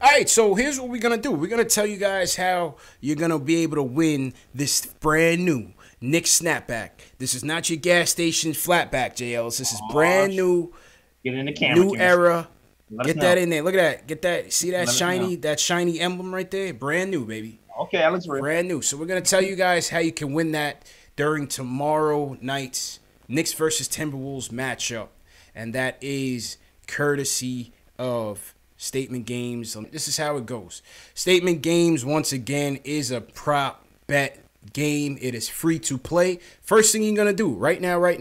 All right, so here's what we're going to do. We're going to tell you guys how you're going to be able to win this brand new Knicks snapback. This is not your gas station flatback, JLs. This is brand new. Get in the camera. New Era. Get that in there. Look at that. Get that. See that shiny? That shiny emblem right there? Brand new, baby. Okay, that looks real. Brand new. So we're going to tell you guys how you can win that during tomorrow night's Knicks versus Timberwolves matchup. And that is courtesy of Statement Games. This is how it goes. Statement Games, once again, is a prop bet game. It is free to play. First thing you're going to do right now, go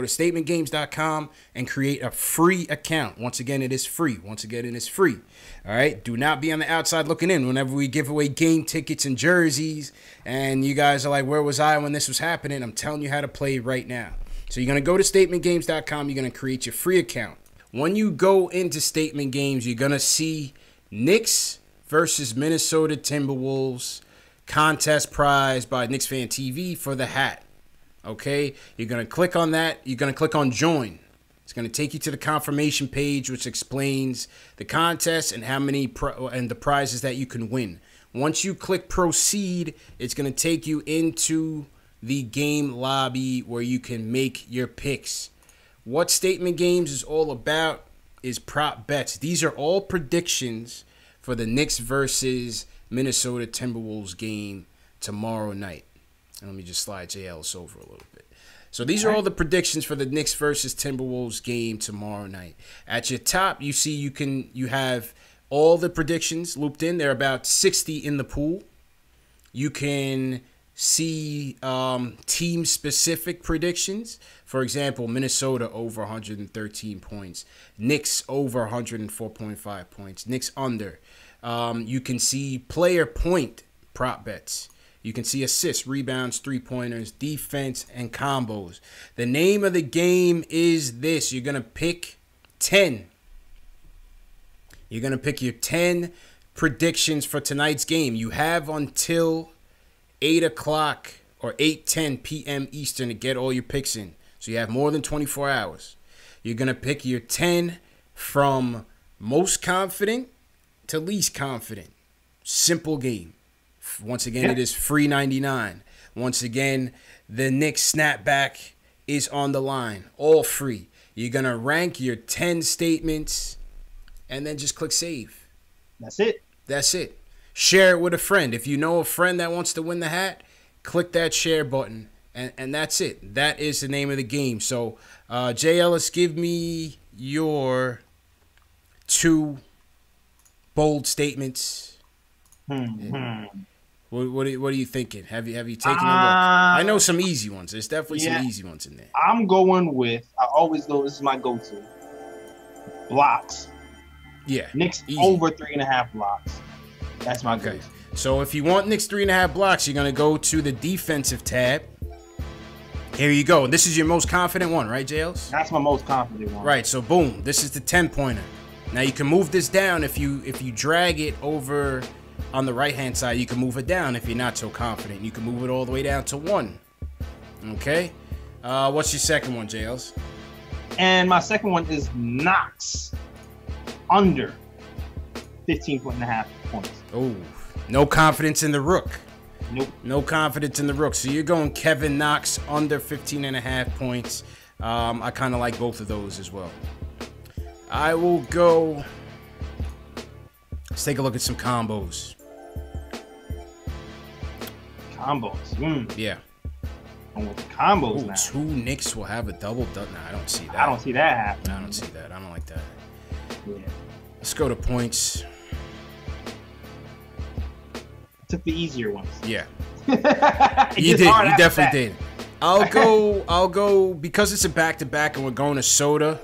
to statementgames.com and create a free account. Once again, it is free. All right. Do not be on the outside looking in. Whenever we give away game tickets and jerseys and you guys are like, where was I when this was happening? I'm telling you how to play right now. So you're going to go to statementgames.com. You're going to create your free account. When you go into Statement Games, you're going to see Knicks versus Minnesota Timberwolves contest prize by KnicksFanTV for the hat. Okay, you're going to click on that. You're going to click on join. It's going to take you to the confirmation page, which explains the contest and how many and the prizes that you can win. Once you click proceed, it's going to take you into the game lobby where you can make your picks. What Statement Games is all about is prop bets. These are all predictions for the Knicks versus Minnesota Timberwolves game tomorrow night. And let me just slide JL's over a little bit. So these are all the predictions for the Knicks versus Timberwolves game tomorrow night. At your top, you see you have all the predictions looped in. There are about 60 in the pool. You can see team-specific predictions. For example, Minnesota over 113 points. Knicks over 104.5 points. Knicks under. You can see player point prop bets. You can see assists, rebounds, three-pointers, defense, and combos. The name of the game is this. You're going to pick 10. You're going to pick your 10 predictions for tonight's game. You have until 8 o'clock or 8:10 p.m. Eastern to get all your picks in. So you have more than 24 hours. You're going to pick your 10 from most confident to least confident. Simple game. Once again, it is free 99. Once again, the Knicks snapback is on the line. All free. You're going to rank your 10 statements and then just click save. That's it. That's it. Share it with a friend. If you know a friend that wants to win the hat, click that share button, and that's it. That is the name of the game. So, Jay Ellis, give me your 2 bold statements. What are you thinking? Have you taken a look? I know some easy ones. There's definitely some easy ones in there. I'm going with, I always go, this is my go-to, blocks. Yeah. Knicks over 3.5 blocks. That's my guess. So if you want Knicks 3.5 blocks, you're going to go to the defensive tab. Here you go. This is your most confident one, right, JLs? That's my most confident one. Right, so boom. This is the 10-pointer. Now you can move this down. If you drag it over on the right-hand side, you can move it down if you're not so confident. You can move it all the way down to 1. Okay? What's your second one, JLs? And my second one is Knox under 15.5 points. Oh, no confidence in the Rook. Nope. No confidence in the Rook. So you're going Kevin Knox under 15.5 points. I kind of like both of those as well. I will go. Let's take a look at some combos. Combos. Yeah. And with the combos now. 2 Knicks will have a double. No, I don't see that. I don't see that happening. I don't see that. I don't like that. Yeah. Let's go to points. Took the easier ones. Yeah, you did. You definitely did. I'll go because it's a back-to-back and we're going to soda.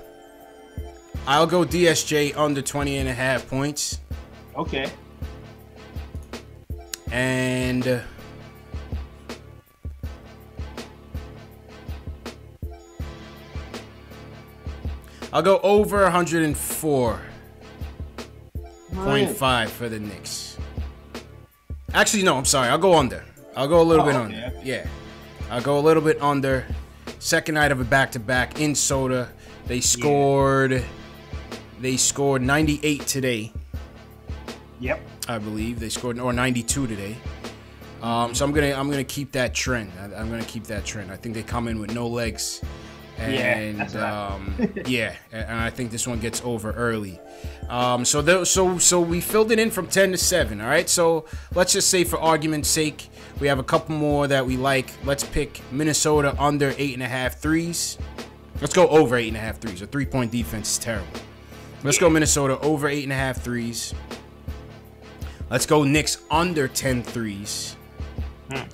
I'll go DSJ under 20.5 points. Okay. And I'll go over 104.5 for the Knicks. Actually, no, I'm sorry. I'll go under. I'll go a little bit under. Okay. Yeah. I'll go a little bit under. Second night of a back-to-back in soda. They scored 98 today. Yep. I believe they scored or 92 today. So I'm gonna keep that trend. I'm gonna keep that trend. I think they come in with no legs. And yeah, yeah, and I think this one gets over early. So we filled it in from 10 to 7. All right, so let's just say for argument's sake, we have a couple more that we like. Let's pick Minnesota under 8.5 threes. Let's go over 8.5 threes. A three-point defense is terrible. Let's go Minnesota over 8.5 threes. Let's go Knicks under 10 threes.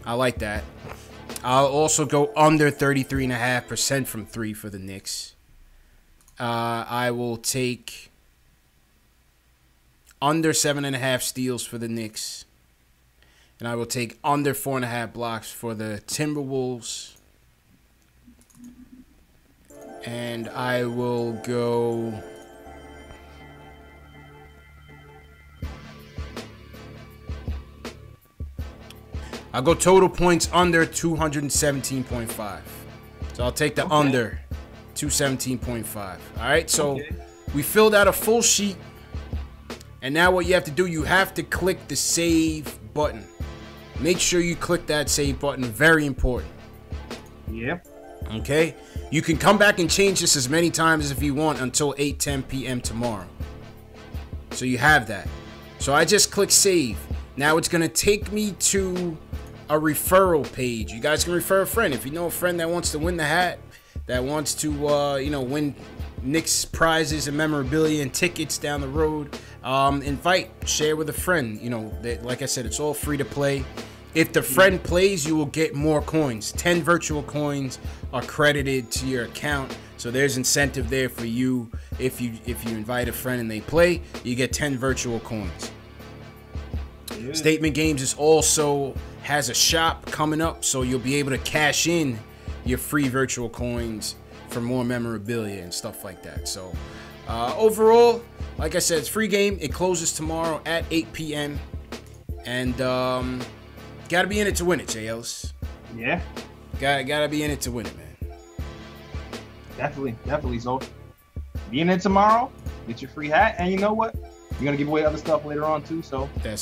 I like that. I'll also go under 33.5% from three for the Knicks. I will take under 7.5 steals for the Knicks. And I will take under 4.5 blocks for the Timberwolves. And I will go... I'll go total points under 217.5. So I'll take the under 217.5. All right, so we filled out a full sheet. And now what you have to do, you have to click the save button. Make sure you click that save button. Very important. Yep. Okay. You can come back and change this as many times as if you want until 8:10 p.m. tomorrow. So you have that. So I just click save. Now it's going to take me to a referral page. You guys can refer a friend. If you know a friend that wants to win the hat, that wants to, you know, win Knicks prizes and memorabilia and tickets down the road, invite, share with a friend. You know, like I said, it's all free to play. If the friend plays, you will get more coins. 10 virtual coins are credited to your account. So there's incentive there for you. If you invite a friend and they play, you get 10 virtual coins. Statement Games is also has a shop coming up, so you'll be able to cash in your free virtual coins for more memorabilia and stuff like that. So overall, like I said, it's free game. It closes tomorrow at 8 p.m. and gotta be in it to win it, JLs. Yeah, gotta be in it to win it, man. Definitely. So be in it tomorrow, get your free hat, and you know what, you're gonna give away other stuff later on too, so that's